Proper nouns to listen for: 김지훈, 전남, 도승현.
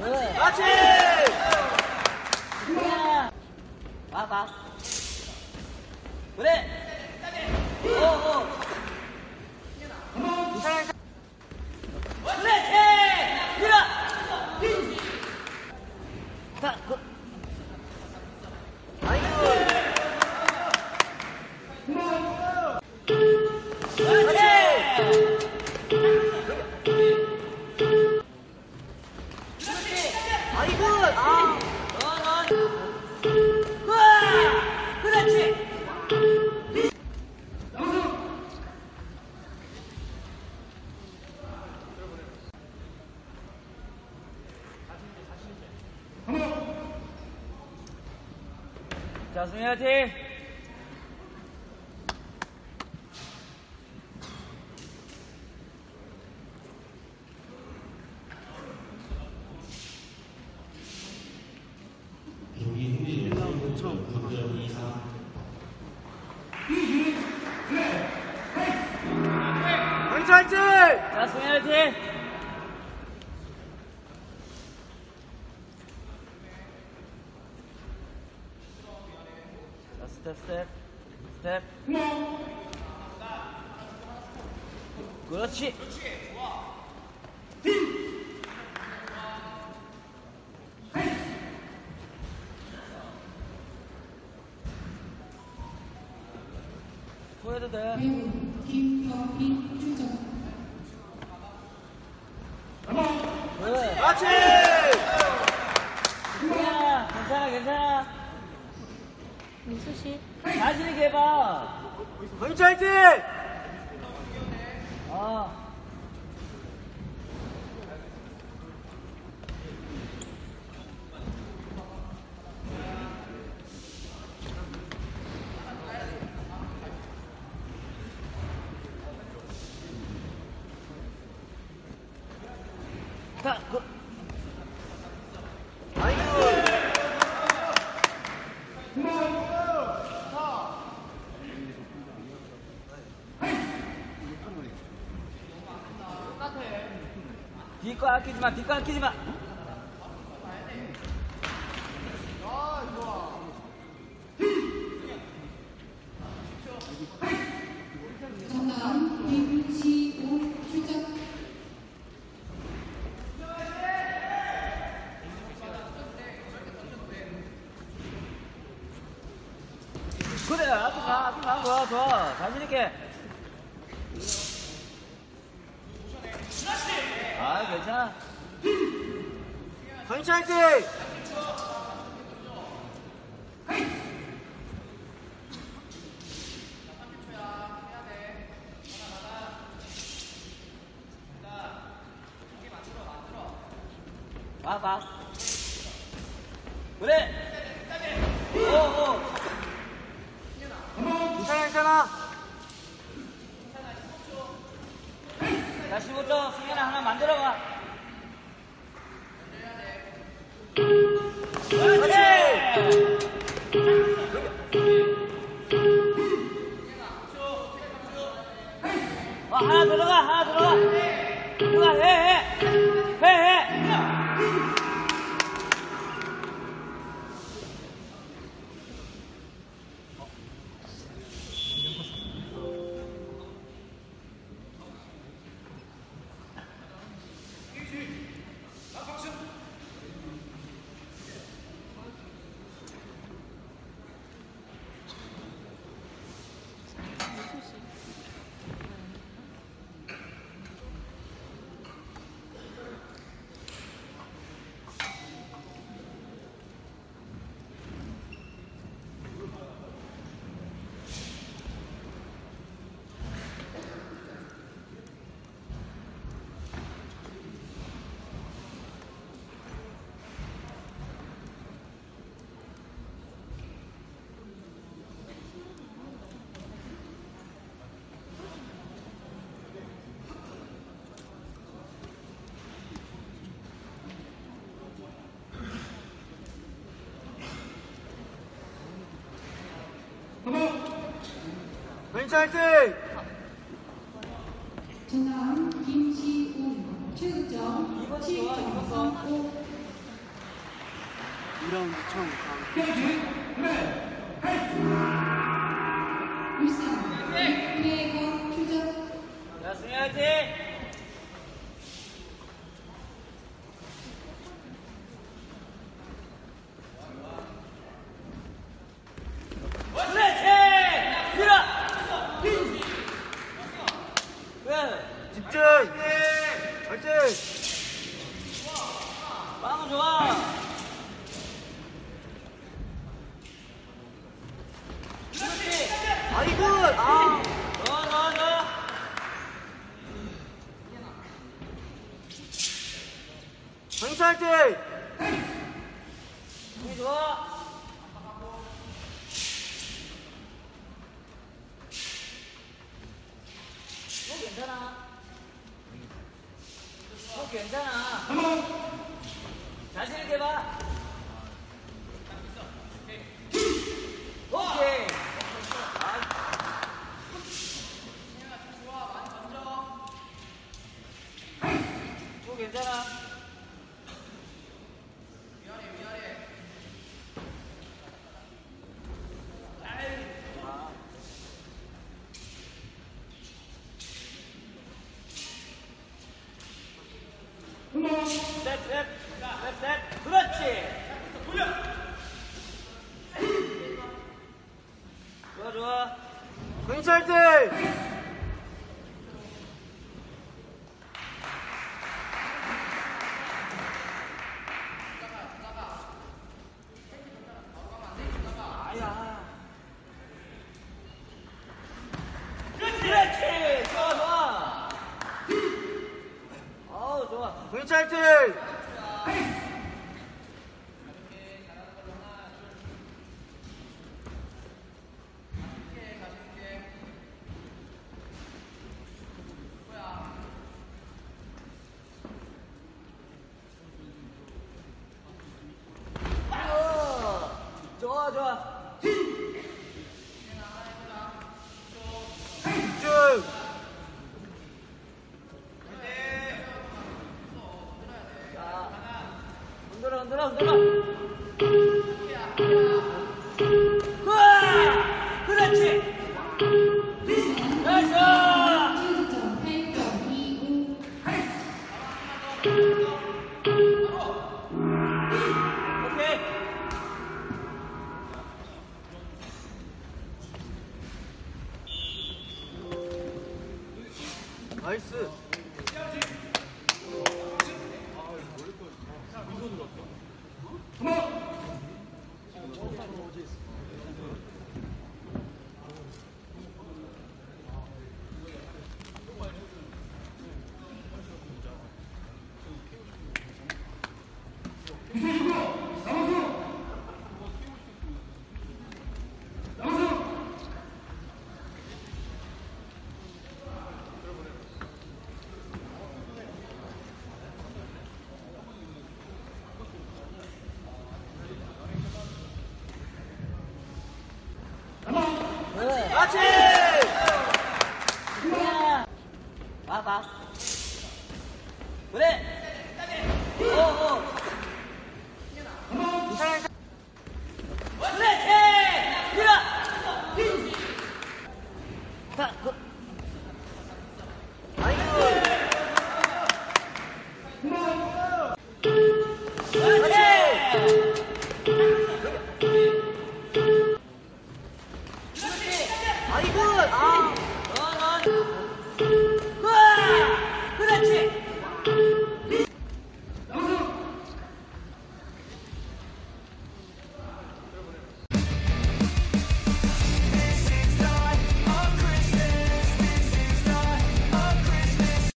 같이! 와. 무대! 오오! 무대! 자, 그. 자, 승현 팀. 경기 후에 1라운드 1.9점 이상. 안철지. 자, 승현 팀. 스텝. 그렇지. 좋아. 보여도 돼. 그렇지. 괜찮아. 민수씨 자신있게 해봐. 민수 화이팅! 자, 뒷거 아끼지마, 아, 좋아. 전남 115 출전. 그래, 앞으로 가, 좋아. 자신있게. 아, 괜찮아. 괜찮지? 와. 그래. 오오. 괜찮아. 자, 15점. 승현아, 하나 만들어봐. 그렇지! 하나 들어가, 누가 해! 괜찮지? 전남 김지훈 7.7.5 2라운드 처음. 셋. 그렇지. 돌려. 좋아, 좋아. 근찰들. 아야. 그렇지. 그렇지. 좋아, 좋아. 어우, 좋아. 근찰들. 그렇지.